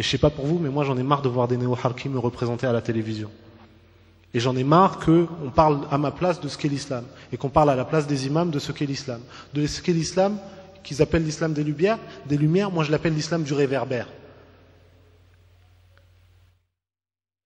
Et je sais pas pour vous, mais moi j'en ai marre de voir des néo-harkis me représenter à la télévision. Et j'en ai marre qu'on parle à ma place de ce qu'est l'islam, et qu'on parle à la place des imams de ce qu'est l'islam. De ce qu'est l'islam, qu'ils appellent l'islam des Lumières, moi je l'appelle l'islam du réverbère.